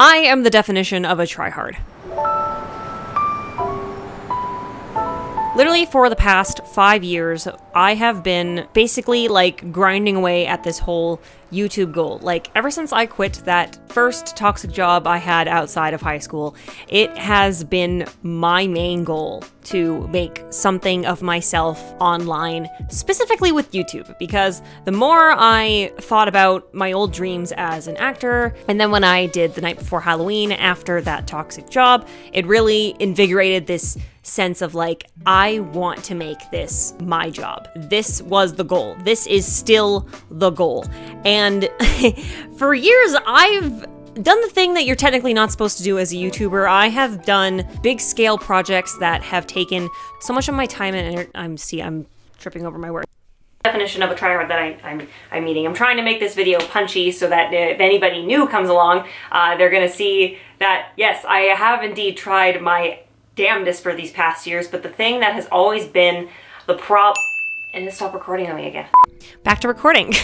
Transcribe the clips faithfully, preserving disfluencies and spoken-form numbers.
I am the definition of a tryhard. Literally for the past five years, I have been basically like grinding away at this whole YouTube goal. Like ever since I quit that first toxic job I had outside of high school, it has been my main goal to make something of myself online, specifically with YouTube, because the more I thought about my old dreams as an actor, and then when I did The Night Before Halloween after that toxic job, it really invigorated this sense of like, I want to make this my job. This was the goal. This is still the goal. And for years, I've done the thing that you're technically not supposed to do as a YouTuber. I have done big scale projects that have taken so much of my time and energy. I'm, see, I'm tripping over my words. Definition of a tryhard that I, I'm, I'm meeting. I'm trying to make this video punchy so that if anybody new comes along, uh, they're gonna see that, yes, I have indeed tried my damnedest for these past years, but the thing that has always been the prop and it stopped recording on me again. Back to recording.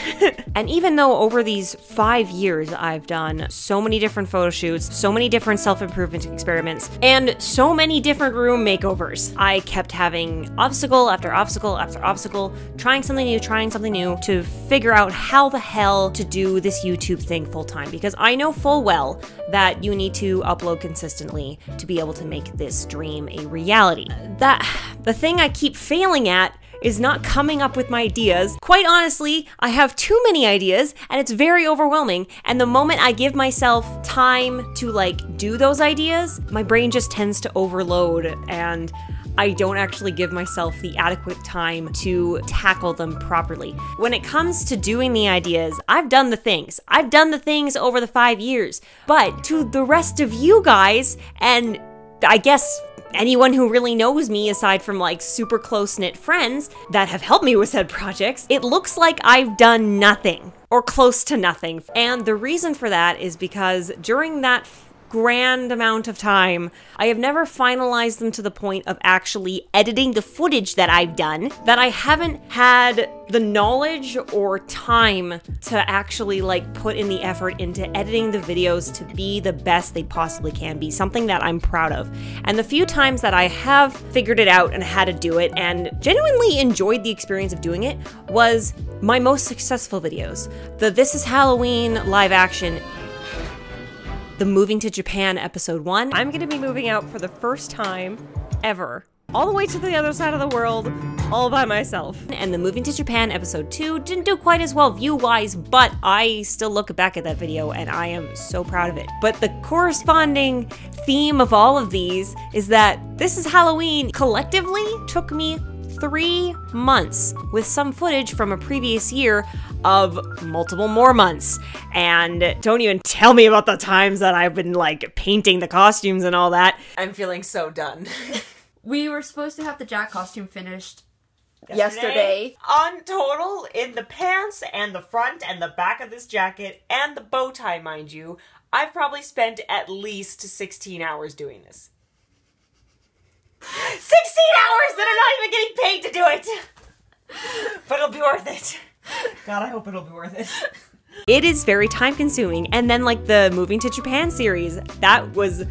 And even though over these five years I've done so many different photo shoots, so many different self-improvement experiments, and so many different room makeovers, I kept having obstacle after obstacle after obstacle, trying something new, trying something new to figure out how the hell to do this YouTube thing full time, because I know full well that you need to upload consistently to be able to make this dream a reality. That, the thing I keep failing at is not coming up with my ideas. Quite honestly, I have too many ideas and it's very overwhelming. And the moment I give myself time to like do those ideas, my brain just tends to overload and I don't actually give myself the adequate time to tackle them properly. When it comes to doing the ideas, I've done the things. I've done the things over the five years, but to the rest of you guys, and I guess anyone who really knows me aside from like super close-knit friends that have helped me with said projects, it looks like I've done nothing or close to nothing. And the reason for that is because during that grand amount of time, I have never finalized them to the point of actually editing the footage that I've done, that I haven't had the knowledge or time to actually like put in the effort into editing the videos to be the best they possibly can be, something that I'm proud of. And the few times that I have figured it out and how to do it and genuinely enjoyed the experience of doing it was my most successful videos. The This Is Halloween live action, the Moving to Japan episode one. I'm gonna be moving out for the first time ever, all the way to the other side of the world, all by myself. And the Moving to Japan episode two didn't do quite as well view-wise, but I still look back at that video and I am so proud of it. But the corresponding theme of all of these is that This Is Halloween collectively took me three months with some footage from a previous year of multiple more months. And don't even tell me about the times that I've been like painting the costumes and all that. I'm feeling so done. We were supposed to have the Jack costume finished yesterday. yesterday. On total, in the pants and the front and the back of this jacket and the bow tie, mind you, I've probably spent at least sixteen hours doing this. sixteen hours that I'm not even getting paid to do it! But it'll be worth it. God, I hope it'll be worth it. It is very time consuming. And then like the Moving to Japan series, that was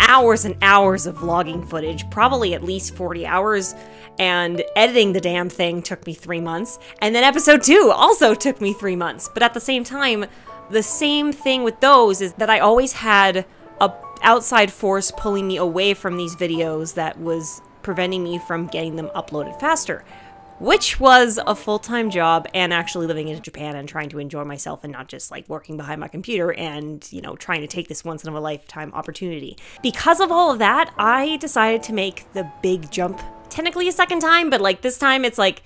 hours and hours of vlogging footage, probably at least forty hours. And editing the damn thing took me three months. And then episode two also took me three months. But at the same time, the same thing with those is that I always had a outside force pulling me away from these videos that was preventing me from getting them uploaded faster, which was a full-time job and actually living in Japan and trying to enjoy myself and not just like working behind my computer and, you know, trying to take this once in a lifetime opportunity. Because of all of that, I decided to make the big jump technically a second time, but like this time it's like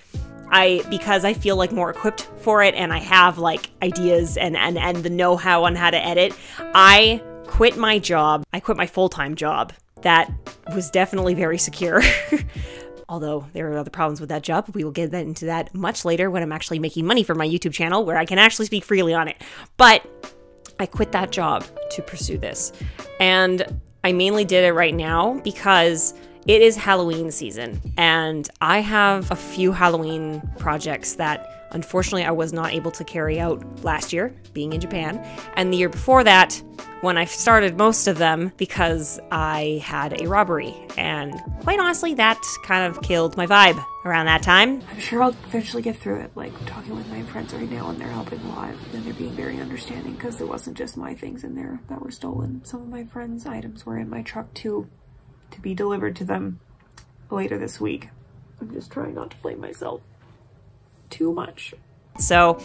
I, because I feel like more equipped for it and I have like ideas and, and, and the know-how on how to edit, I quit my job. I quit my full-time job. That was definitely very secure. Although there are other problems with that job. We will get into that much later when I'm actually making money for my YouTube channel where I can actually speak freely on it. But I quit that job to pursue this. And I mainly did it right now because it is Halloween season and I have a few Halloween projects that unfortunately I was not able to carry out last year, being in Japan, and the year before that, when I started most of them, because I had a robbery, and quite honestly, that kind of killed my vibe around that time. I'm sure I'll eventually get through it. Like, I'm talking with my friends right now, and they're helping a lot, and they're being very understanding, because it wasn't just my things in there that were stolen. Some of my friends' items were in my truck, too, to be delivered to them later this week. I'm just trying not to blame myself too much. So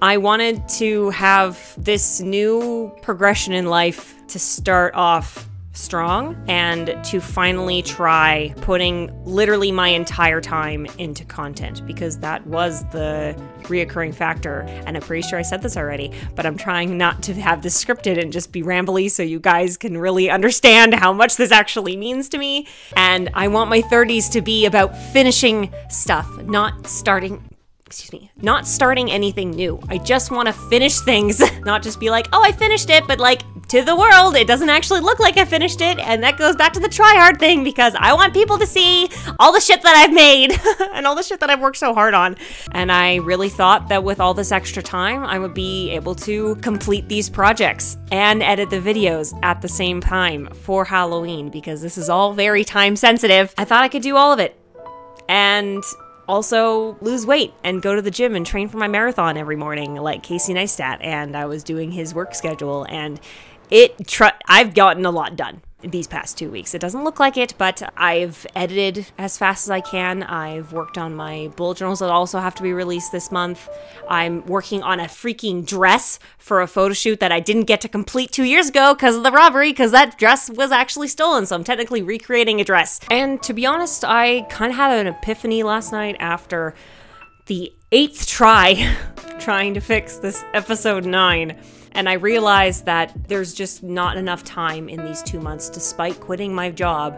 I wanted to have this new progression in life to start off strong and to finally try putting literally my entire time into content, because that was the reoccurring factor. And I'm pretty sure I said this already, but I'm trying not to have this scripted and just be rambly so you guys can really understand how much this actually means to me. And I want my thirties to be about finishing stuff, not starting excuse me, not starting anything new. I just want to finish things, not just be like, oh, I finished it, but like to the world, it doesn't actually look like I finished it. And that goes back to the try hard thing, because I want people to see all the shit that I've made and all the shit that I've worked so hard on. And I really thought that with all this extra time, I would be able to complete these projects and edit the videos at the same time for Halloween, because this is all very time sensitive. I thought I could do all of it. And also lose weight and go to the gym and train for my marathon every morning like Casey Neistat, and I was doing his work schedule, and it tr I've gotten a lot done these past two weeks. It doesn't look like it, but I've edited as fast as I can. I've worked on my bullet journals that also have to be released this month. I'm working on a freaking dress for a photo shoot that I didn't get to complete two years ago because of the robbery, because that dress was actually stolen, so I'm technically recreating a dress. And to be honest, I kind of had an epiphany last night after the eighth try trying to fix this episode nine. And I realized that there's just not enough time in these two months, despite quitting my job,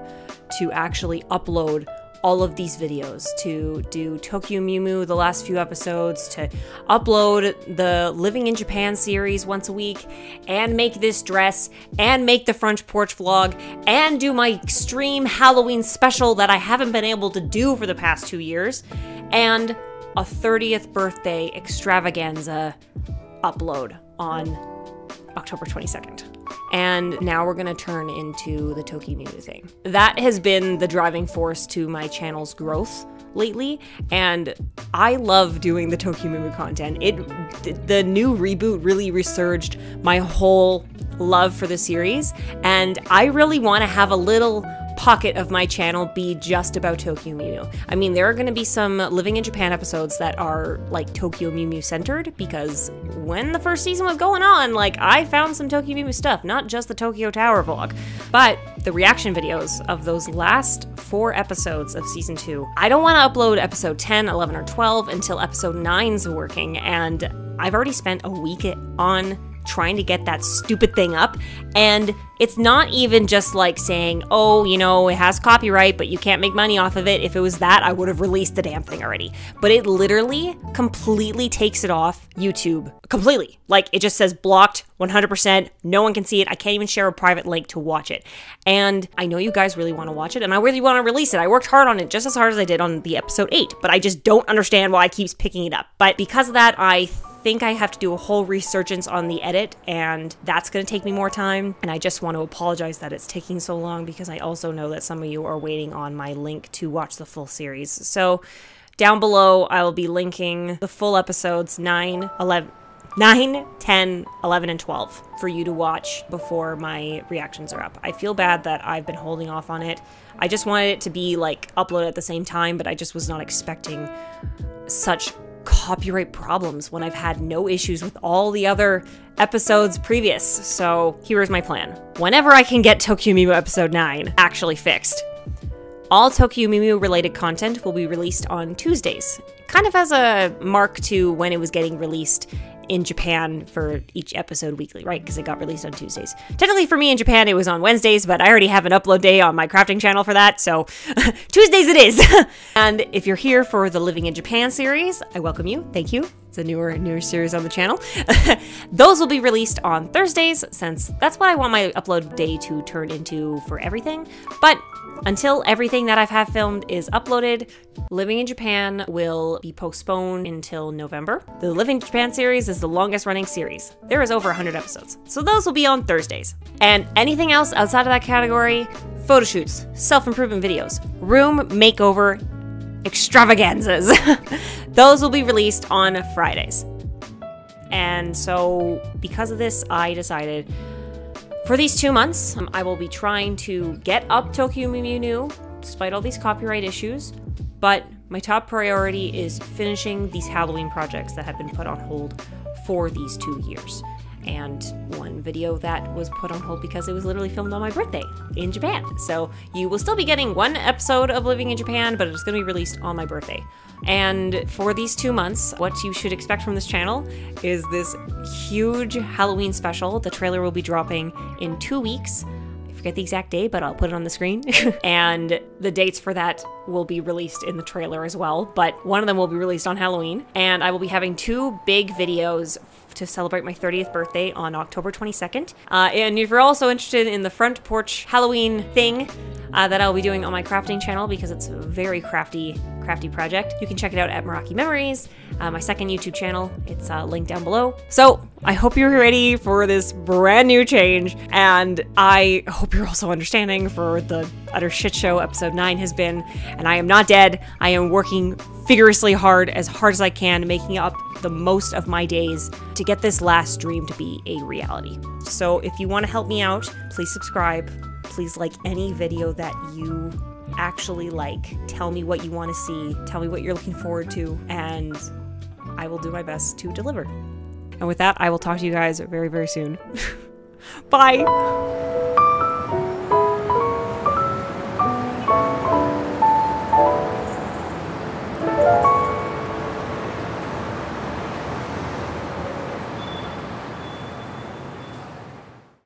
to actually upload all of these videos, to do Tokyo Mew Mew the last few episodes, to upload the Living in Japan series once a week, and make this dress, and make the French porch vlog, and do my extreme Halloween special that I haven't been able to do for the past two years, and a thirtieth birthday extravaganza upload on October twenty-second. And now we're gonna turn into the Tokyo Mew Mew thing. That has been the driving force to my channel's growth lately, and I love doing the Tokyo Mew Mew content. It, the new reboot really resurged my whole love for the series, and I really wanna have a little pocket of my channel be just about Tokyo Mew Mew. I mean, there are going to be some Living in Japan episodes that are like Tokyo Mew Mew centered, because when the first season was going on, like, I found some Tokyo Mew Mew stuff, not just the Tokyo Tower vlog. But the reaction videos of those last four episodes of season two, I don't want to upload episode ten, eleven, or twelve until episode nine's working, and I've already spent a week on trying to get that stupid thing up. And it's not even just like saying, oh, you know, it has copyright, but you can't make money off of it. If it was that, I would have released the damn thing already. But it literally completely takes it off YouTube. Completely. Like, it just says blocked one hundred percent. No one can see it. I can't even share a private link to watch it. And I know you guys really want to watch it, and I really want to release it. I worked hard on it, just as hard as I did on the episode eight, but I just don't understand why it keeps picking it up. But because of that, I I think I have to do a whole resurgence on the edit, and that's going to take me more time. And I just want to apologize that it's taking so long, because I also know that some of you are waiting on my link to watch the full series. So down below, I will be linking the full episodes nine, eleven, nine, ten, eleven, and twelve for you to watch before my reactions are up. I feel bad that I've been holding off on it. I just wanted it to be like uploaded at the same time, but I just was not expecting such copyright problems when I've had no issues with all the other episodes previous. So here's my plan. Whenever I can get Tokyo Mew Mew episode nine actually fixed, all Tokyo Mew Mew related content will be released on Tuesdays, kind of as a mark to when it was getting released in Japan for each episode weekly, right? Because it got released on Tuesdays. Technically for me in Japan, it was on Wednesdays, but I already have an upload day on my crafting channel for that, so Tuesdays it is. And if you're here for the Living in Japan series, I welcome you. Thank you. It's a newer, newer series on the channel. Those will be released on Thursdays, since that's what I want my upload day to turn into for everything. But until everything that I've have filmed is uploaded, Living in Japan will be postponed until November. The Living in Japan series is the longest running series. There is over one hundred episodes. So those will be on Thursdays. And anything else outside of that category, photo shoots, self-improvement videos, room makeover extravaganzas. Those will be released on Fridays. And so because of this, I decided for these two months, um, I will be trying to get up Tokyo Mew Mew New, despite all these copyright issues, but my top priority is finishing these Halloween projects that have been put on hold for these two years. And one video that was put on hold because it was literally filmed on my birthday in Japan. So you will still be getting one episode of Living in Japan, but it's going to be released on my birthday. And for these two months, what you should expect from this channel is this huge Halloween special. The trailer will be dropping in two weeks. I forget the exact day, but I'll put it on the screen. And the dates for that will be released in the trailer as well, but one of them will be released on Halloween. And I will be having two big videos to celebrate my thirtieth birthday on October twenty-second. Uh, and if you're also interested in the front porch Halloween thing uh, that I'll be doing on my crafting channel, because it's a very crafty, crafty project, you can check it out at Meraki Memories, uh, my second YouTube channel. It's uh, linked down below. So I hope you're ready for this brand new change, and I hope you're also understanding for the utter shit show episode nine has been, and I am not dead. I am working vigorously hard, as hard as I can, making up the most of my days to get this last dream to be a reality. So if you want to help me out, please subscribe. Please like any video that you actually like. Tell me what you want to see. Tell me what you're looking forward to, and I will do my best to deliver. And with that, I will talk to you guys very, very soon. Bye.